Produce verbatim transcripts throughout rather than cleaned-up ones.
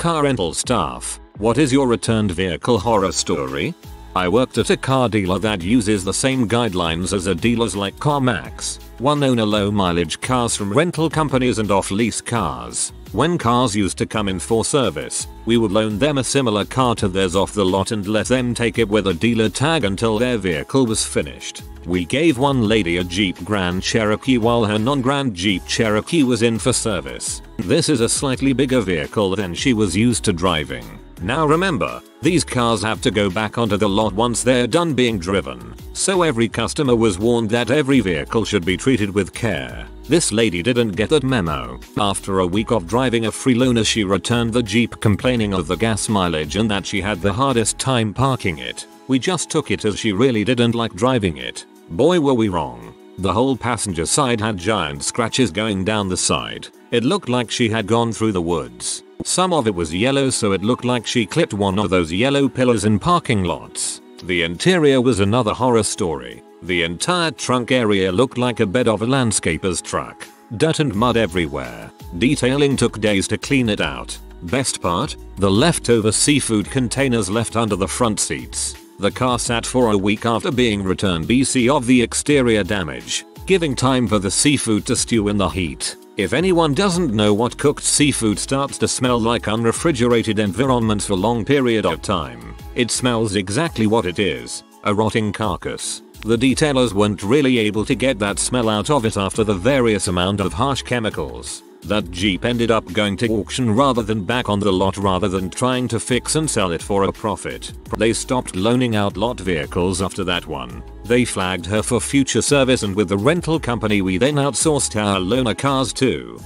Car rental staff, what is your returned vehicle horror story? I worked at a car dealer that uses the same guidelines as a dealers like CarMax. One, owner low mileage cars from rental companies and off-lease cars. When cars used to come in for service, we would loan them a similar car to theirs off the lot and let them take it with a dealer tag until their vehicle was finished. We gave one lady a Jeep Grand Cherokee while her non-Grand Jeep Cherokee was in for service. This is a slightly bigger vehicle than she was used to driving. Now remember, these cars have to go back onto the lot once they're done being driven, so every customer was warned that every vehicle should be treated with care. This lady didn't get that memo. After a week of driving a freeloaner, she returned the Jeep complaining of the gas mileage and that she had the hardest time parking it. We just took it as she really didn't like driving it. Boy, were we wrong. The whole passenger side had giant scratches going down the side. It looked like she had gone through the woods. Some of it was yellow, so it looked like she clipped one of those yellow pillars in parking lots. The interior was another horror story. The entire trunk area looked like a bed of a landscaper's truck. Dirt and mud everywhere. Detailing took days to clean it out. Best part? The leftover seafood containers left under the front seats. The car sat for a week after being returned because of the exterior damage, giving time for the seafood to stew in the heat. If anyone doesn't know what cooked seafood starts to smell like unrefrigerated environments for a long period of time, it smells exactly what it is, a rotting carcass. The detailers weren't really able to get that smell out of it after the various amount of harsh chemicals. That Jeep ended up going to auction rather than back on the lot rather than trying to fix and sell it for a profit. They stopped loaning out lot vehicles after that one. They flagged her for future service, and with the rental company we then outsourced our loaner cars to.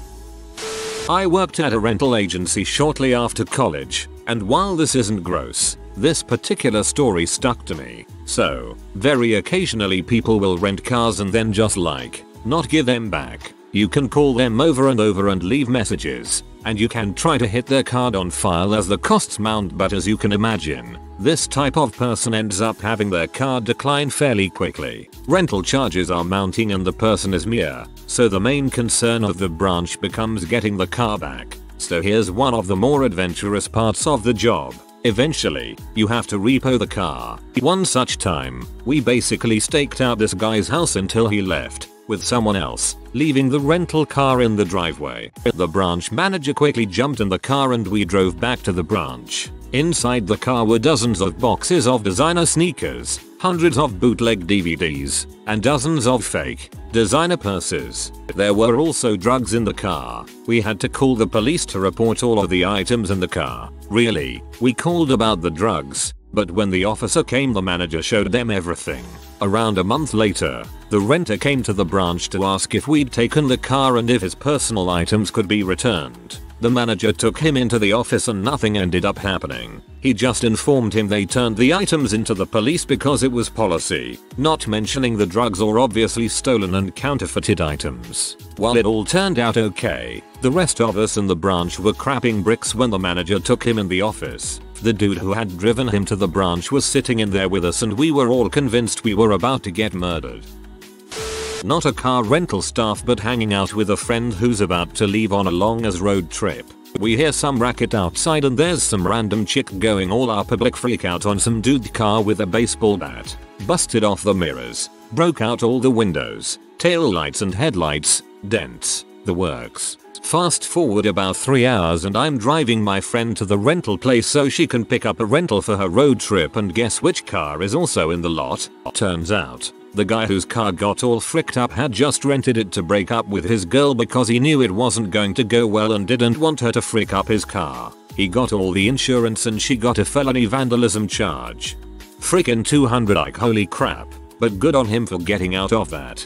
I worked at a rental agency shortly after college, and while this isn't gross, this particular story stuck to me. So, very occasionally people will rent cars and then just like, not give them back. You can call them over and over and leave messages, and you can try to hit their card on file as the costs mount, but as you can imagine, this type of person ends up having their card decline fairly quickly. Rental charges are mounting and the person is mere, so the main concern of the branch becomes getting the car back. So here's one of the more adventurous parts of the job. Eventually, you have to repo the car. One such time, we basically staked out this guy's house until he left with someone else, leaving the rental car in the driveway. The branch manager quickly jumped in the car and we drove back to the branch. Inside the car were dozens of boxes of designer sneakers, hundreds of bootleg D V Ds, and dozens of fake designer purses. There were also drugs in the car. We had to call the police to report all of the items in the car. Really, we called about the drugs, but when the officer came, the manager showed them everything. Around a month later, the renter came to the branch to ask if we'd taken the car and if his personal items could be returned. The manager took him into the office and nothing ended up happening. He just informed him they turned the items into the police because it was policy, not mentioning the drugs or obviously stolen and counterfeited items. While it all turned out okay, the rest of us in the branch were crapping bricks when the manager took him in the office. The dude who had driven him to the branch was sitting in there with us and we were all convinced we were about to get murdered. Not a car rental staff, but hanging out with a friend who's about to leave on a long as road trip. We hear some racket outside and there's some random chick going all our public freak out on some dude car with a baseball bat. Busted off the mirrors, broke out all the windows, tail lights and headlights, dents, the works. Fast forward about three hours and I'm driving my friend to the rental place so she can pick up a rental for her road trip, and guess which car is also in the lot? Turns out, the guy whose car got all fricked up had just rented it to break up with his girl because he knew it wasn't going to go well and didn't want her to frick up his car. He got all the insurance and she got a felony vandalism charge. Frickin' two hundred, like holy crap, but good on him for getting out of that.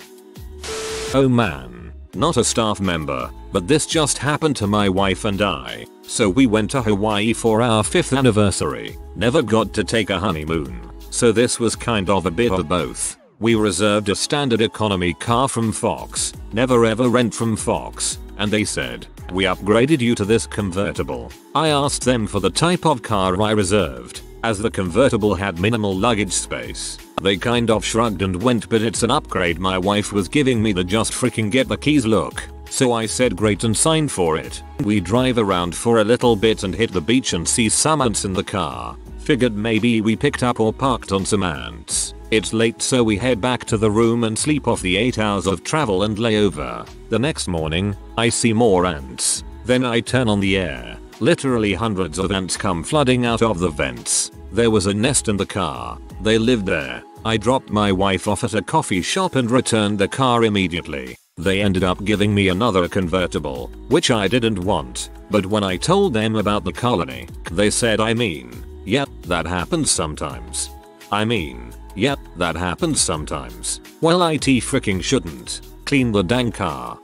Oh man. Not a staff member, but this just happened to my wife and I. So we went to Hawaii for our fifth anniversary. Never got to take a honeymoon, so this was kind of a bit of both. We reserved a standard economy car from Fox, never ever rent from Fox, and they said, "We upgraded you to this convertible." I asked them for the type of car I reserved, as the convertible had minimal luggage space. They kind of shrugged and went, "But it's an upgrade." My wife was giving me the just freaking get the keys look. So I said great and signed for it. We drive around for a little bit and hit the beach and see some ants in the car. Figured maybe we picked up or parked on some ants. It's late, so we head back to the room and sleep off the eight hours of travel and layover. The next morning, I see more ants. Then I turn on the air. Literally hundreds of ants come flooding out of the vents. There was a nest in the car. They lived there. I dropped my wife off at a coffee shop and returned the car immediately. They ended up giving me another convertible, which I didn't want. But when I told them about the colony, they said, I mean, yep, that happens sometimes. I mean, yep, that happens sometimes. Well, it freaking shouldn't. Clean the dang car.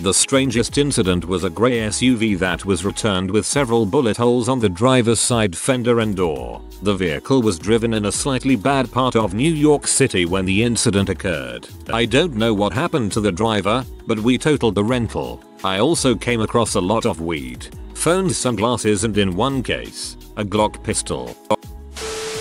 The strangest incident was a grey S U V that was returned with several bullet holes on the driver's side fender and door. The vehicle was driven in a slightly bad part of New York City when the incident occurred. I don't know what happened to the driver, but we totaled the rental. I also came across a lot of weed, phones, sunglasses, and in one case, a Glock pistol.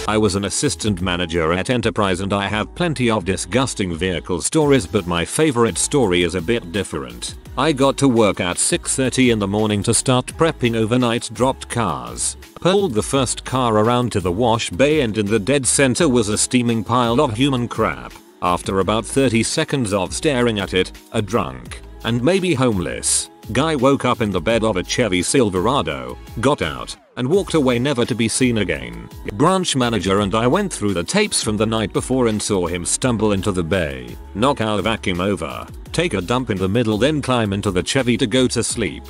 I was an assistant manager at Enterprise and I have plenty of disgusting vehicle stories, but my favorite story is a bit different. I got to work at six thirty in the morning to start prepping overnight dropped cars. Pulled the first car around to the wash bay and in the dead center was a steaming pile of human crap. After about thirty seconds of staring at it, a drunk, and maybe homeless, guy woke up in the bed of a Chevy Silverado, got out, and walked away never to be seen again. Branch manager and I went through the tapes from the night before and saw him stumble into the bay, knock our vacuum over, take a dump in the middle, then climb into the Chevy to go to sleep.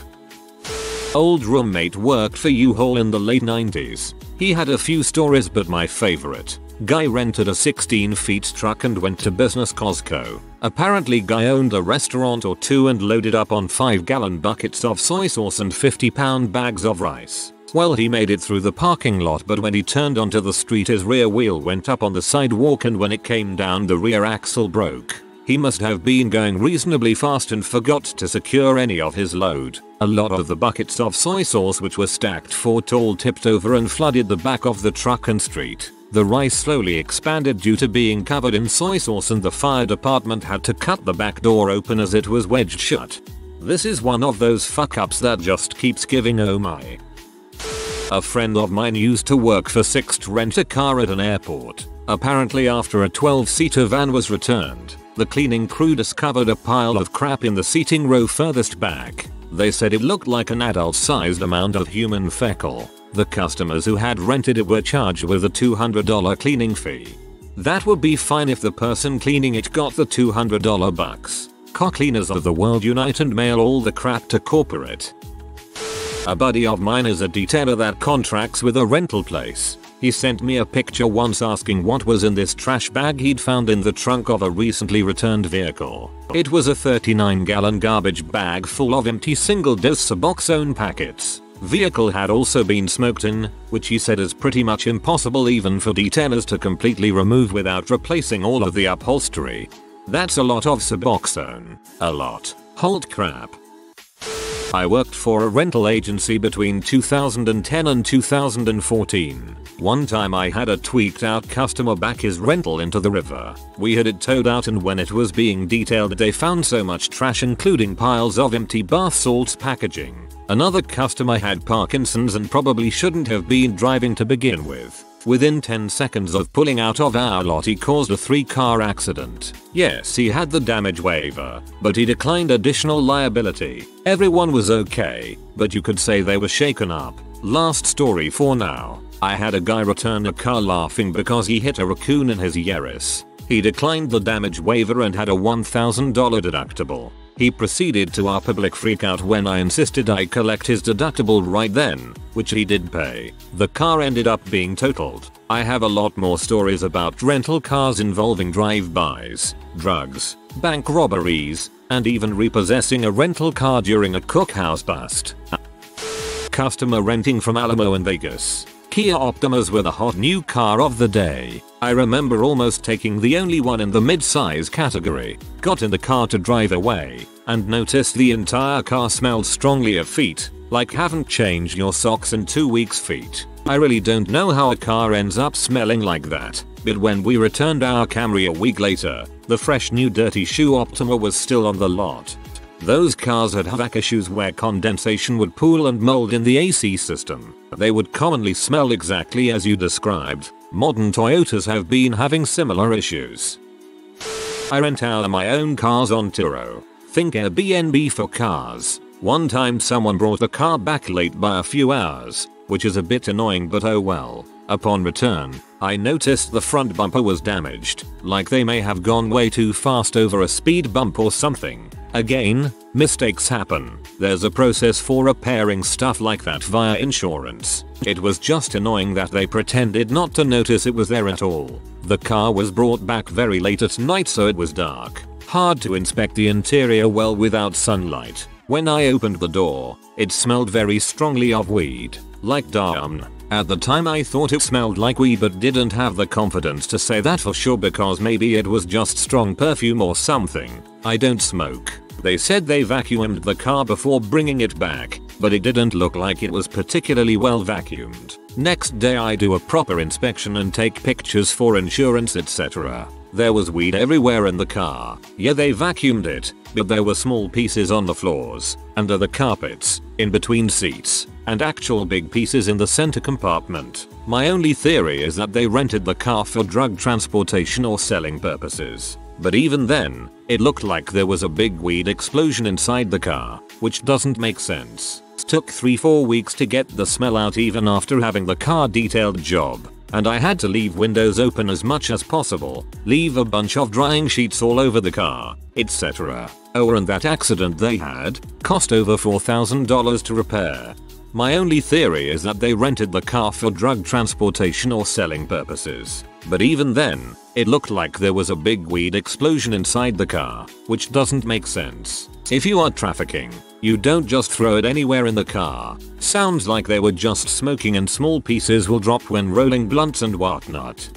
Old roommate worked for U-Haul in the late nineties. He had a few stories, but my favorite. Guy rented a sixteen feet truck and went to business Costco. Apparently guy owned a restaurant or two and loaded up on five gallon buckets of soy sauce and fifty pound bags of rice. Well, he made it through the parking lot, but when he turned onto the street his rear wheel went up on the sidewalk, and when it came down the rear axle broke. He must have been going reasonably fast and forgot to secure any of his load. A lot of the buckets of soy sauce, which were stacked four tall, tipped over and flooded the back of the truck and street. The rice slowly expanded due to being covered in soy sauce, and the fire department had to cut the back door open as it was wedged shut. This is one of those fuck-ups that just keeps giving, oh my. A friend of mine used to work for Sixt Rent a Car at an airport. Apparently after a twelve seater van was returned, the cleaning crew discovered a pile of crap in the seating row furthest back. They said it looked like an adult-sized amount of human fecal. The customers who had rented it were charged with a two hundred dollar cleaning fee. That would be fine if the person cleaning it got the two hundred dollar bucks. Car cleaners of the world unite and mail all the crap to corporate. A buddy of mine is a detailer that contracts with a rental place. He sent me a picture once asking what was in this trash bag he'd found in the trunk of a recently returned vehicle. It was a thirty-nine gallon garbage bag full of empty single-dose Suboxone packets. Vehicle had also been smoked in, which he said is pretty much impossible even for detailers to completely remove without replacing all of the upholstery. That's a lot of Suboxone. A lot. Hold crap. I worked for a rental agency between two thousand ten and two thousand fourteen. One time I had a tweaked out customer back his rental into the river. We had it towed out, and when it was being detailed they found so much trash, including piles of empty bath salts packaging. Another customer had Parkinson's and probably shouldn't have been driving to begin with. Within ten seconds of pulling out of our lot he caused a three car accident. Yes, he had the damage waiver, but he declined additional liability. Everyone was okay, but you could say they were shaken up. Last story for now. I had a guy return a car laughing because he hit a raccoon in his Yaris. He declined the damage waiver and had a one thousand dollar deductible. He proceeded to our public freakout when I insisted I collect his deductible right then, which he did pay. The car ended up being totaled. I have a lot more stories about rental cars involving drive-bys, drugs, bank robberies, and even repossessing a rental car during a cookhouse bust. Customer renting from Alamo in Vegas. Kia Optimas were the hot new car of the day. I remember almost taking the only one in the mid-size category. Got in the car to drive away, and noticed the entire car smelled strongly of feet, like haven't changed your socks in two weeks feet. I really don't know how a car ends up smelling like that, but when we returned our Camry a week later, the fresh new dirty shoe Optima was still on the lot. Those cars had HVAC issues where condensation would pool and mold in the A C system. They would commonly smell exactly as you described. Modern Toyotas have been having similar issues. I rent out my own cars on Turo. Think Airbnb for cars. One time someone brought the car back late by a few hours, which is a bit annoying, but oh well. Upon return, I noticed the front bumper was damaged, like they may have gone way too fast over a speed bump or something. Again, mistakes happen. There's a process for repairing stuff like that via insurance. It was just annoying that they pretended not to notice it was there at all. The car was brought back very late at night, so it was dark. Hard to inspect the interior well without sunlight. When I opened the door, it smelled very strongly of weed. Like damn. At the time I thought it smelled like weed, but didn't have the confidence to say that for sure because maybe it was just strong perfume or something. I don't smoke. They said they vacuumed the car before bringing it back, but it didn't look like it was particularly well vacuumed. Next day I do a proper inspection and take pictures for insurance et cetera. There was weed everywhere in the car. Yeah, they vacuumed it, but there were small pieces on the floors, under the carpets, in between seats, and actual big pieces in the center compartment. My only theory is that they rented the car for drug transportation or selling purposes. But even then, it looked like there was a big weed explosion inside the car, which doesn't make sense. It took three to four weeks to get the smell out even after having the car detailed job, and I had to leave windows open as much as possible, leave a bunch of drying sheets all over the car, et cetera. Oh, and that accident they had cost over four thousand dollars to repair. My only theory is that they rented the car for drug transportation or selling purposes. But even then, it looked like there was a big weed explosion inside the car, which doesn't make sense. If you are trafficking, you don't just throw it anywhere in the car. Sounds like they were just smoking and small pieces will drop when rolling blunts and whatnot.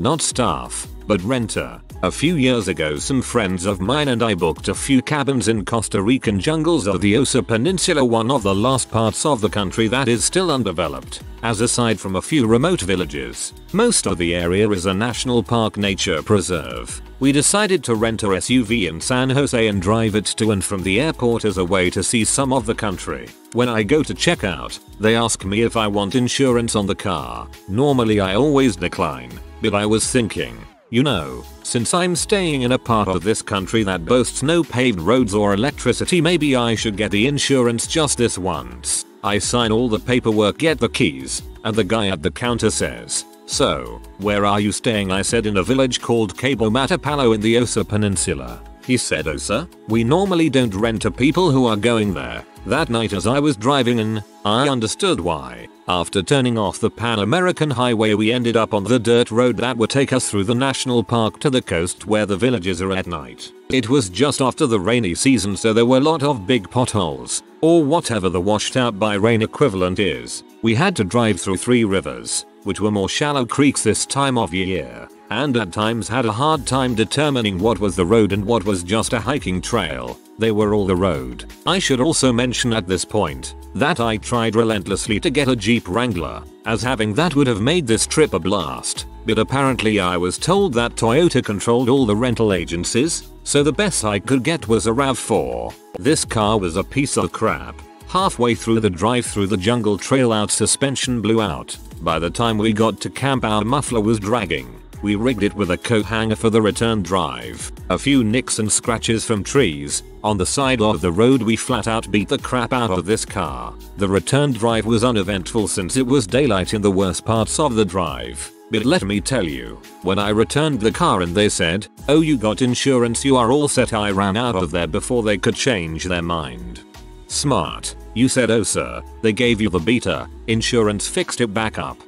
Not staff, but renter. A few years ago, some friends of mine and I booked a few cabins in Costa Rican jungles of the Osa Peninsula, one of the last parts of the country that is still undeveloped, as aside from a few remote villages, most of the area is a national park nature preserve. We decided to rent a S U V in San Jose and drive it to and from the airport as a way to see some of the country. When I go to check out, they ask me if I want insurance on the car. Normally I always decline, but I was thinking, you know, since I'm staying in a part of this country that boasts no paved roads or electricity, maybe I should get the insurance just this once. I sign all the paperwork, get the keys, and the guy at the counter says, "So, where are you staying?" I said, "In a village called Cabo Matapalo in the Osa Peninsula." He said, "Osa? We normally don't rent to people who are going there." That night as I was driving in, I understood why. After turning off the Pan-American Highway, we ended up on the dirt road that would take us through the national park to the coast where the villages are at night. It was just after the rainy season, so there were a lot of big potholes, or whatever the washed out by rain equivalent is. We had to drive through three rivers, which were more shallow creeks this time of year, and at times had a hard time determining what was the road and what was just a hiking trail. They were all the road. I should also mention at this point that I tried relentlessly to get a Jeep Wrangler, as having that would have made this trip a blast, but apparently I was told that Toyota controlled all the rental agencies, so the best I could get was a RAV four. This car was a piece of crap. Halfway through the drive through the jungle, trail out suspension blew out. By the time we got to camp, our muffler was dragging. We rigged it with a coat hanger for the return drive. A few nicks and scratches from trees on the side of the road. We flat out beat the crap out of this car. The return drive was uneventful since it was daylight in the worst parts of the drive. But let me tell you, when I returned the car and they said, "Oh, you got insurance, you are all set," I ran out of there before they could change their mind. Smart. You said, "Oh sir, they gave you the beta, insurance fixed it back up."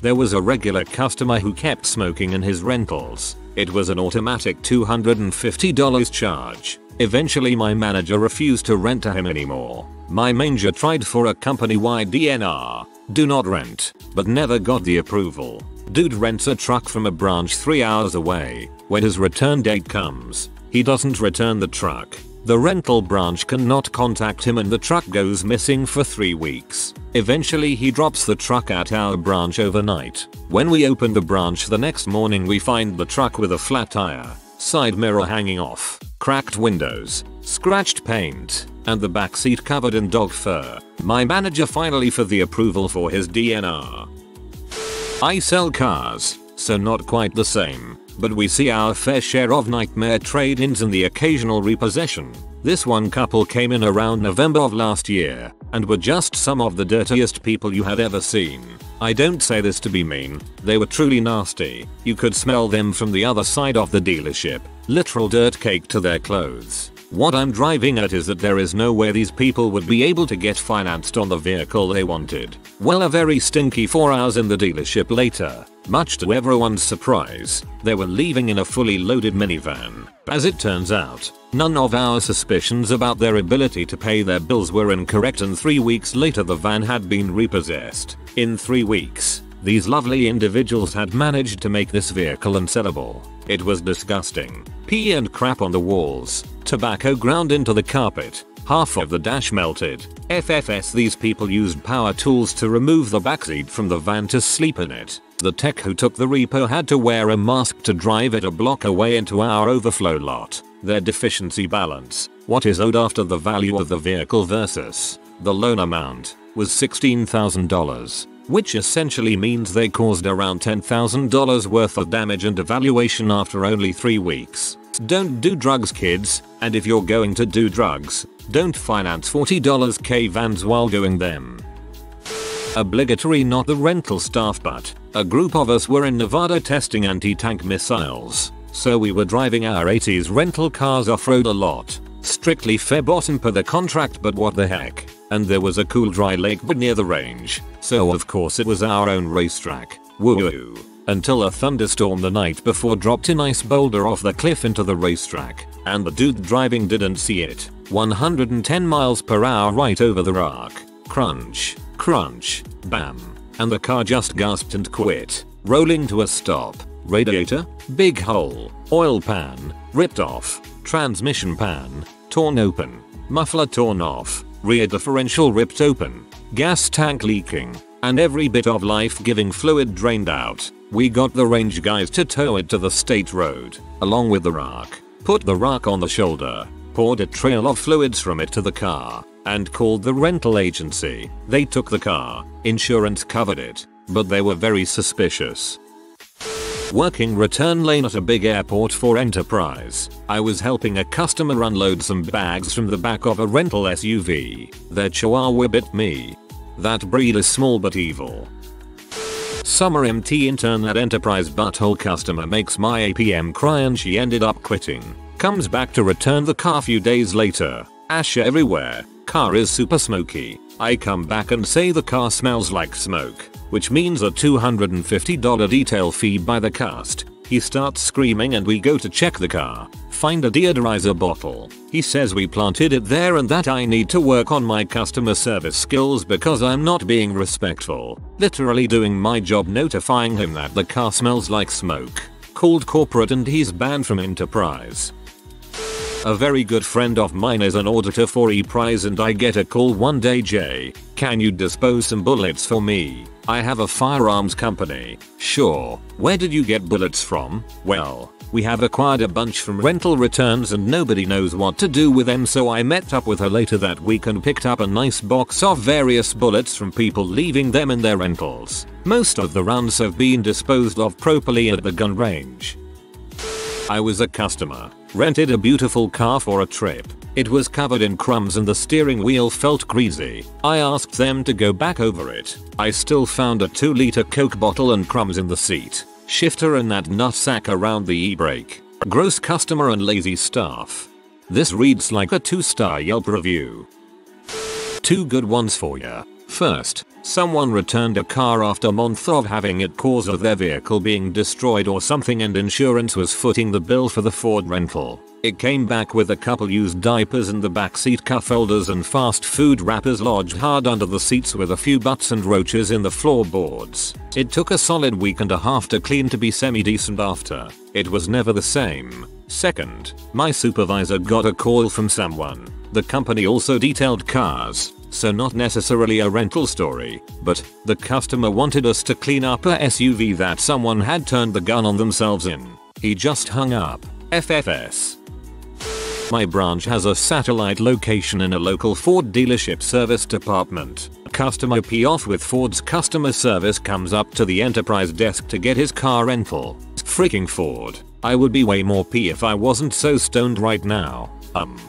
There was a regular customer who kept smoking in his rentals. It was an automatic two hundred fifty dollar charge. Eventually my manager refused to rent to him anymore. My manager tried for a company-wide D N R, do not rent, but never got the approval. Dude rents a truck from a branch three hours away. When his return date comes, he doesn't return the truck. The rental branch cannot contact him and the truck goes missing for three weeks. Eventually he drops the truck at our branch overnight. When we open the branch the next morning, we find the truck with a flat tire. side mirror hanging off, cracked windows, scratched paint, and the back seat covered in dog fur. My manager finally for the approval for his D N R. I sell cars, so not quite the same, but we see our fair share of nightmare trade-ins and the occasional repossession. This one couple came in around November of last year, and were just some of the dirtiest people you have ever seen. I don't say this to be mean, they were truly nasty. You could smell them from the other side of the dealership, literal dirt caked to their clothes. What I'm driving at is that there is no way these people would be able to get financed on the vehicle they wanted. Well, a very stinky four hours in the dealership later, much to everyone's surprise, they were leaving in a fully loaded minivan. As it turns out, none of our suspicions about their ability to pay their bills were incorrect, and three weeks later the van had been repossessed. In three weeks, these lovely individuals had managed to make this vehicle unsellable. It was disgusting. Pee and crap on the walls, tobacco ground into the carpet, half of the dash melted. F F S These people used power tools to remove the backseat from the van to sleep in it. The tech who took the repo had to wear a mask to drive it a block away into our overflow lot. Their deficiency balance, what is owed after the value of the vehicle versus the loan amount, was sixteen thousand dollars. Which essentially means they caused around ten thousand dollars worth of damage and devaluation after only three weeks. Don't do drugs, kids, and if you're going to do drugs, don't finance forty K vans while doing them. Obligatory not the rental staff, but a group of us were in Nevada testing anti-tank missiles, so we were driving our eighties rental cars off-road a lot. Strictly fair bottom per the contract, but what the heck. And there was a cool dry lake but near the range, so of course it was our own racetrack. Woo-woo. Until a thunderstorm the night before dropped an ice boulder off the cliff into the racetrack, and the dude driving didn't see it. one hundred ten miles per hour right over the rock. Crunch, crunch, bam. And the car just gasped and quit, rolling to a stop. Radiator? Big hole. Oil pan? Ripped off. Transmission pan? Torn open. Muffler torn off. Rear differential ripped open, gas tank leaking, and every bit of life-giving fluid drained out. We got the range guys to tow it to the state road, along with the rock, put the rock on the shoulder, poured a trail of fluids from it to the car, and called the rental agency. They took the car, insurance covered it, but they were very suspicious. Working return lane at a big airport for enterprise, I was helping a customer unload some bags from the back of a rental S U V. Their chihuahua bit me. That breed is small but evil. Summer M T intern at enterprise butthole customer makes my A P M cry, and she ended up quitting. Comes back to return the car few days later. Ash everywhere. Car is super smoky. I come back and say the car smells like smoke, which means a two hundred fifty dollar detail fee by the cast. He starts screaming and we go to check the car, find a deodorizer bottle. He says we planted it there and that I need to work on my customer service skills because I'm not being respectful. Literally doing my job notifying him that the car smells like smoke. Called corporate and he's banned from enterprise. A very good friend of mine is an auditor for ePrize, and I get a call one day. Jay, can you dispose some bullets for me? I have a firearms company. Sure, where did you get bullets from? Well, we have acquired a bunch from rental returns and nobody knows what to do with them, so I met up with her later that week and picked up a nice box of various bullets from people leaving them in their rentals. Most of the rounds have been disposed of properly at the gun range. I was a customer, rented a beautiful car for a trip. It was covered in crumbs and the steering wheel felt greasy. I asked them to go back over it. I still found a two liter Coke bottle and crumbs in the seat, shifter, and that nutsack around the e-brake. Gross customer and lazy staff. This reads like a two star Yelp review. Two good ones for ya. First, someone returned a car after a month of having it cause of their vehicle being destroyed or something, and insurance was footing the bill for the Ford rental. It came back with a couple used diapers and the backseat cuff holders and fast food wrappers lodged hard under the seats with a few butts and roaches in the floorboards. It took a solid week and a half to clean to be semi-decent after. It was never the same. Second, my supervisor got a call from someone. The company also detailed cars, so not necessarily a rental story, but the customer wanted us to clean up a S U V that someone had turned the gun on themselves in. He just hung up. F F S. My branch has a satellite location in a local Ford dealership service department. A customer payoff with Ford's customer service comes up to the enterprise desk to get his car rental. It's freaking Ford. I would be way more pee if I wasn't so stoned right now. Um.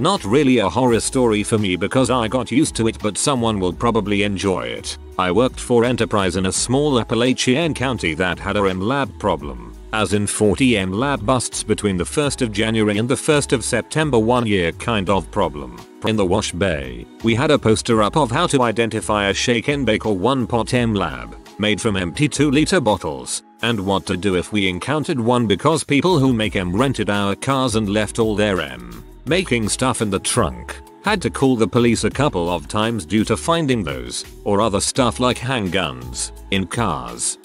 Not really a horror story for me because I got used to it, but someone will probably enjoy it. I worked for Enterprise in a small Appalachian county that had a M Lab problem. As in forty M Lab busts between the first of January and the first of September one year kind of problem. In the wash bay, we had a poster up of how to identify a shake and bake or one pot M Lab, made from empty two liter bottles, and what to do if we encountered one because people who make M rented our cars and left all their M making stuff in the trunk. Had to call the police a couple of times due to finding those, or other stuff like handguns, in cars.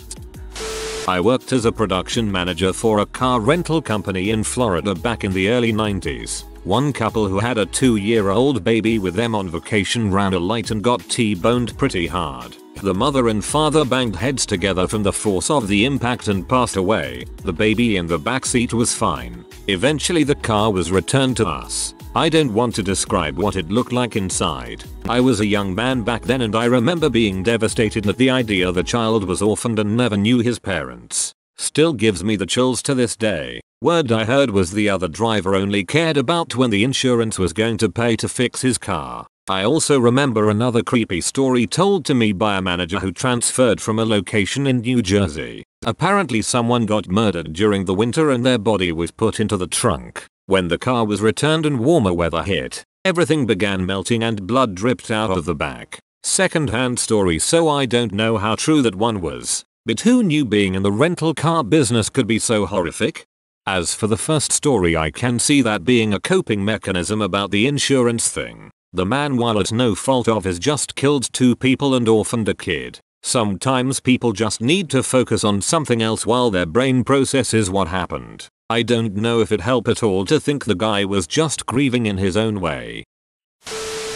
I worked as a production manager for a car rental company in Florida back in the early nineties. One couple who had a two year old baby with them on vacation ran a light and got T-boned pretty hard. The mother and father banged heads together from the force of the impact and passed away. The baby in the backseat was fine. Eventually the car was returned to us. I don't want to describe what it looked like inside. I was a young man back then and I remember being devastated at the idea the child was orphaned and never knew his parents. Still gives me the chills to this day. Word I heard was the other driver only cared about when the insurance was going to pay to fix his car. I also remember another creepy story told to me by a manager who transferred from a location in New Jersey. Apparently someone got murdered during the winter and their body was put into the trunk. When the car was returned and warmer weather hit, everything began melting and blood dripped out of the back. Second-hand story, so I don't know how true that one was, but who knew being in the rental car business could be so horrific? As for the first story, I can see that being a coping mechanism about the insurance thing. The man, while at no fault of his, just killed two people and orphaned a kid. Sometimes people just need to focus on something else while their brain processes what happened. I don't know if it helped at all to think the guy was just grieving in his own way.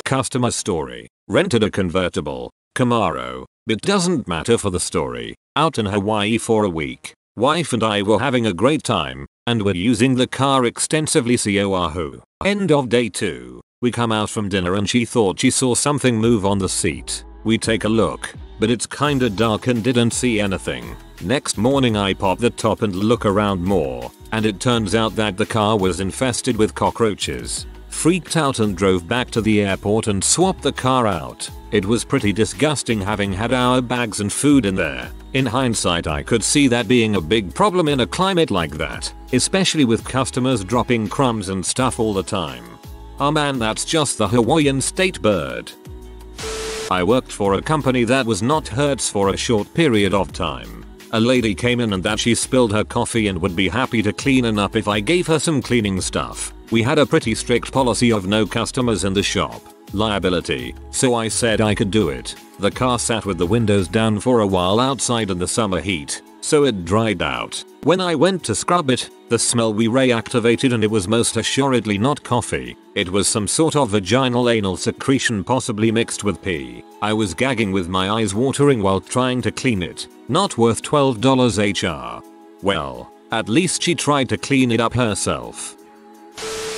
Customer story. Rented a convertible, Camaro, but doesn't matter for the story. Out in Hawaii for a week. Wife and I were having a great time, and were using the car extensively on Oahu. End of day two. We come out from dinner and she thought she saw something move on the seat. We take a look, but it's kinda dark and didn't see anything. Next morning I pop the top and look around more, and it turns out that the car was infested with cockroaches. Freaked out and drove back to the airport and swapped the car out. It was pretty disgusting having had our bags and food in there. In hindsight, I could see that being a big problem in a climate like that, especially with customers dropping crumbs and stuff all the time. Ah man, that's just the Hawaiian state bird. I worked for a company that was not Hertz for a short period of time. A lady came in and that she spilled her coffee and would be happy to clean up if I gave her some cleaning stuff. We had a pretty strict policy of no customers in the shop, liability, so I said I could do it. The car sat with the windows down for a while outside in the summer heat, so it dried out. When I went to scrub it, the smell we reactivated and it was most assuredly not coffee. It was some sort of vaginal anal secretion, possibly mixed with pee. I was gagging with my eyes watering while trying to clean it. Not worth twelve dollars H R. Well, at least she tried to clean it up herself.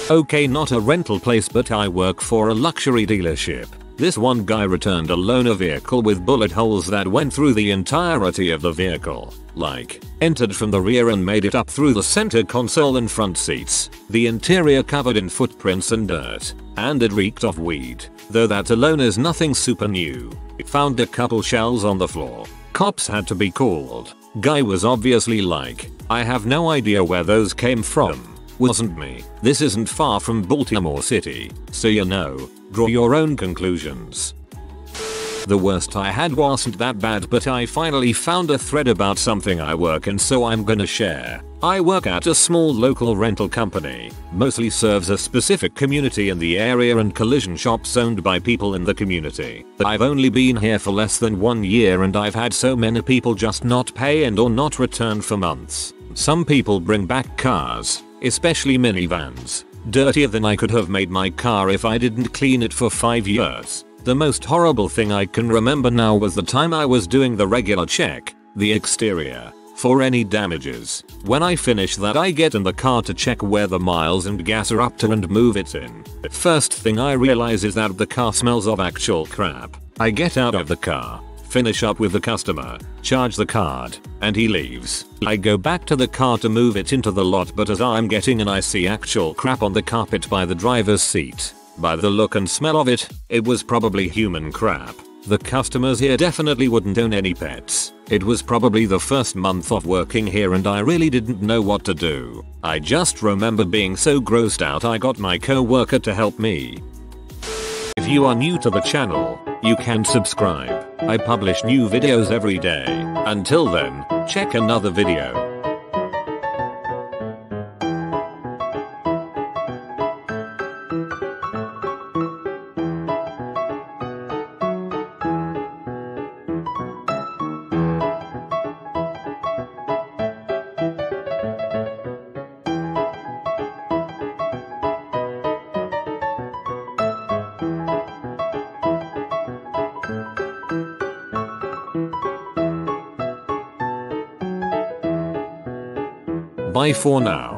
Okay, not a rental place, but I work for a luxury dealership. This one guy returned a loaner vehicle with bullet holes that went through the entirety of the vehicle. Like, entered from the rear and made it up through the center console and front seats. The interior covered in footprints and dirt. And it reeked of weed. Though that alone is nothing super new. Found a couple shells on the floor. Cops had to be called. Guy was obviously like, I have no idea where those came from. Wasn't me. This isn't far from Baltimore City, so you know, draw your own conclusions. The worst I had wasn't that bad, but I finally found a thread about something I work in, so I'm gonna share. I work at a small local rental company, mostly serves a specific community in the area and collision shops owned by people in the community. I've only been here for less than one year and I've had so many people just not pay and or not return for months. Some people bring back cars, especially minivans, dirtier than I could have made my car if I didn't clean it for five years. The most horrible thing I can remember now was the time I was doing the regular check. The exterior, for any damages. When I finish that, I get in the car to check where the miles and gas are up to and move it in. First thing I realize is that the car smells of actual crap. I get out of the car, finish up with the customer, charge the card, and he leaves. I go back to the car to move it into the lot, but as I'm getting in I see actual crap on the carpet by the driver's seat. By the look and smell of it, it was probably human crap. The customers here definitely wouldn't own any pets. It was probably the first month of working here and I really didn't know what to do. I just remember being so grossed out I got my co-worker to help me. If you are new to the channel, you can subscribe. I publish new videos every day. Until then, check another video. Bye for now.